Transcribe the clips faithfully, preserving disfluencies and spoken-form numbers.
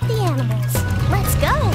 like the animals. Let's go!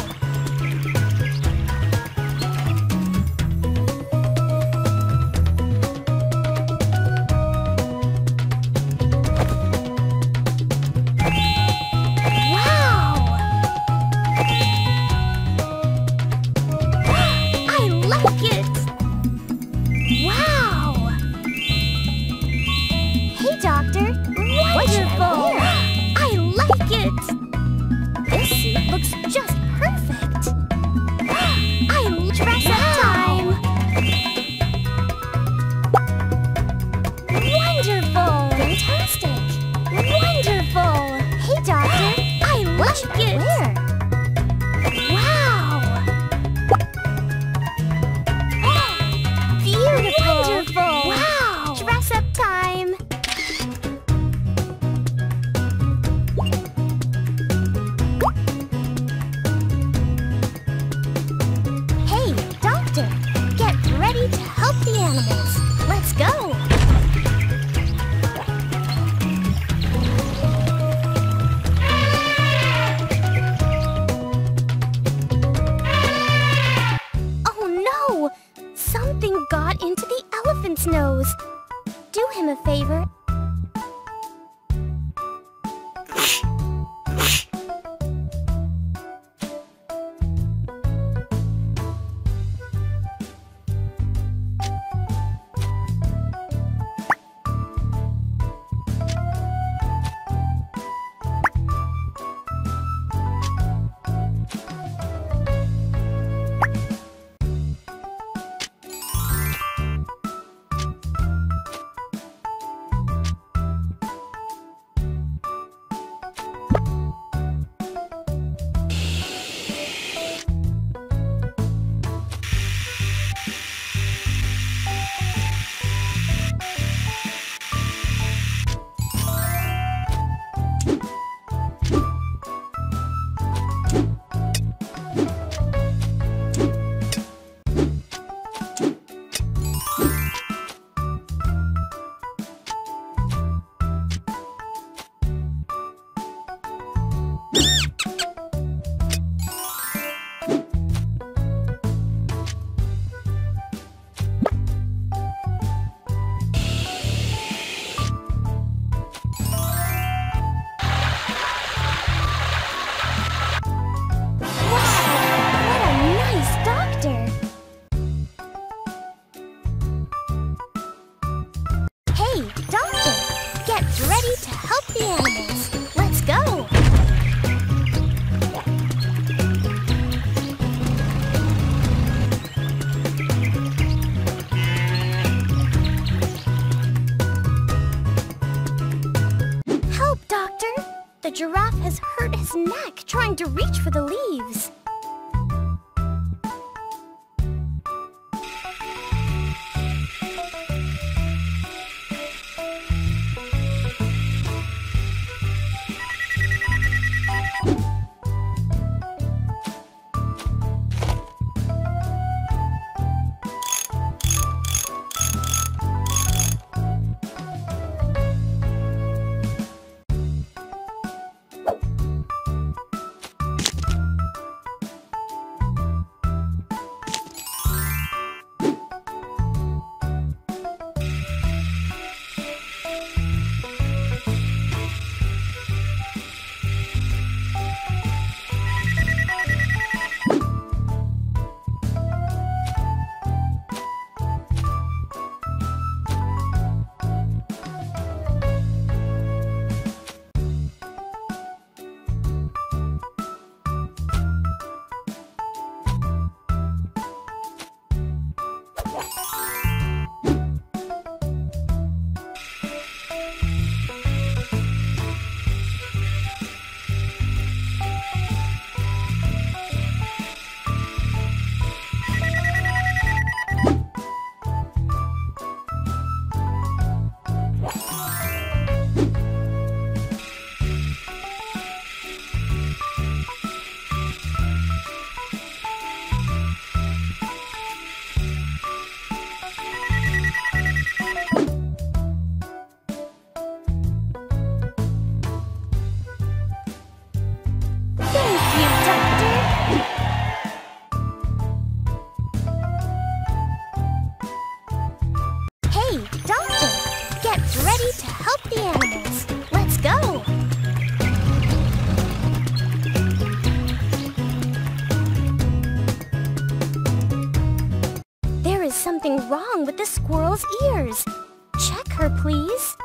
To reach for the leaves. something wrong with the squirrel's ears. Check her, please.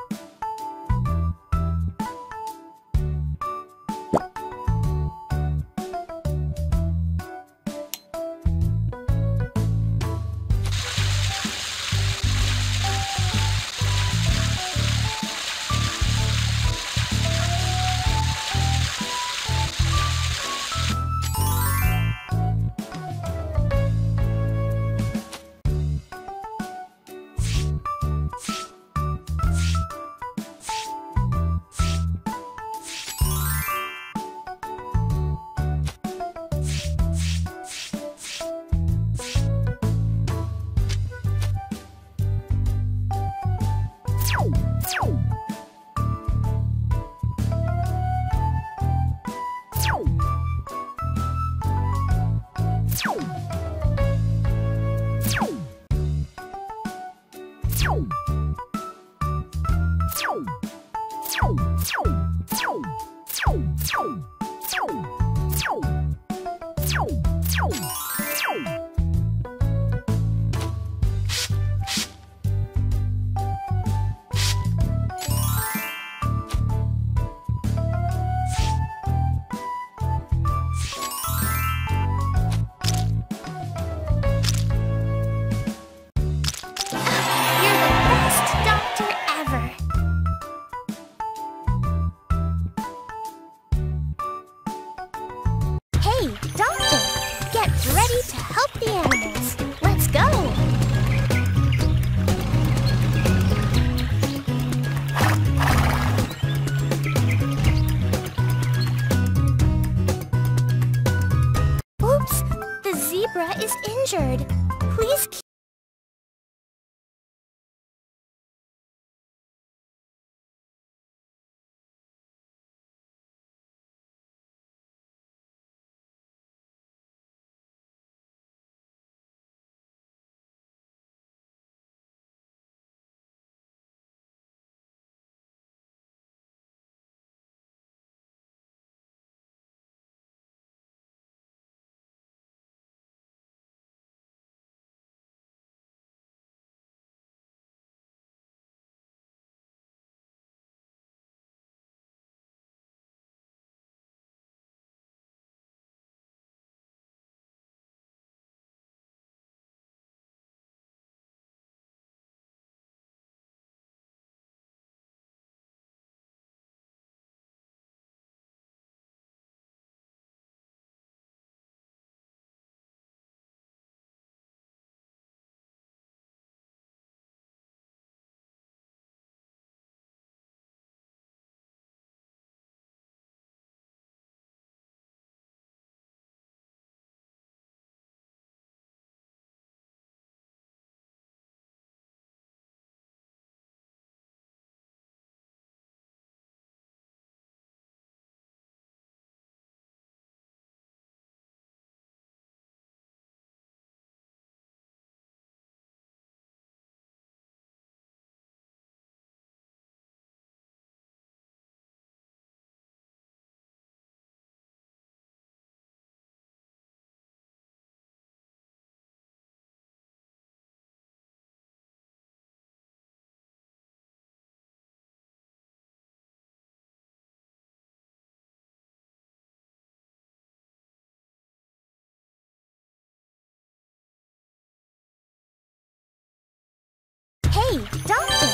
Doctor,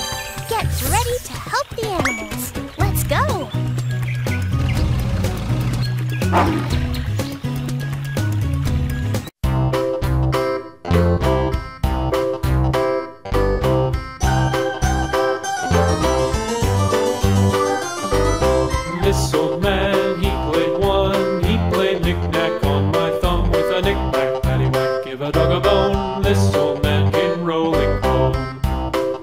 get ready to help the animals. Let's go! This old man, he played one. He played knick-knack on my thumb with a knick-knack, paddywhack, give a dog a bone. This old man